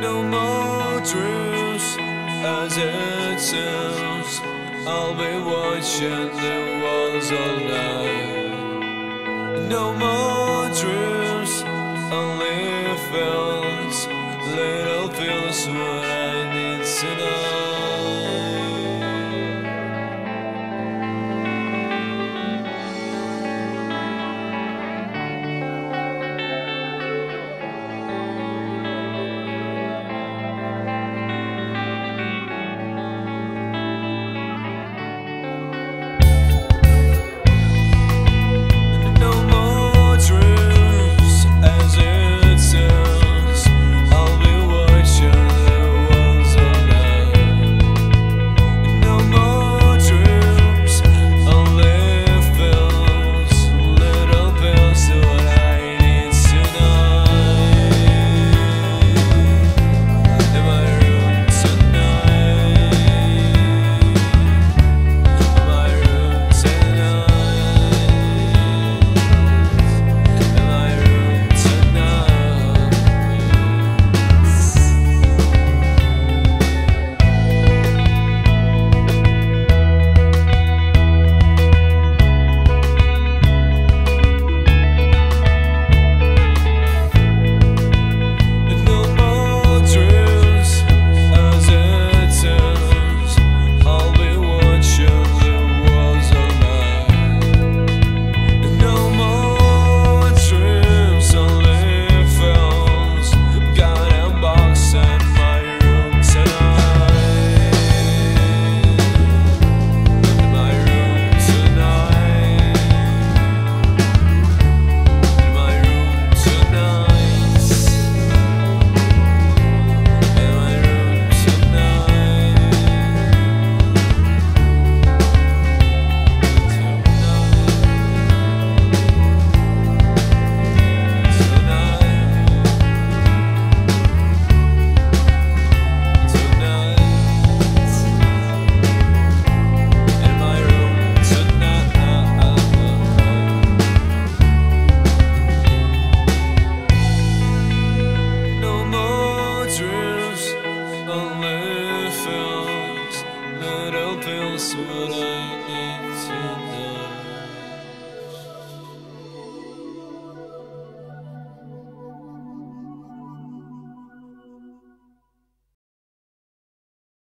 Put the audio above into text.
no more truth, as it sounds. I'll be watching the walls all night. No more dreams, only feelings, little feelings.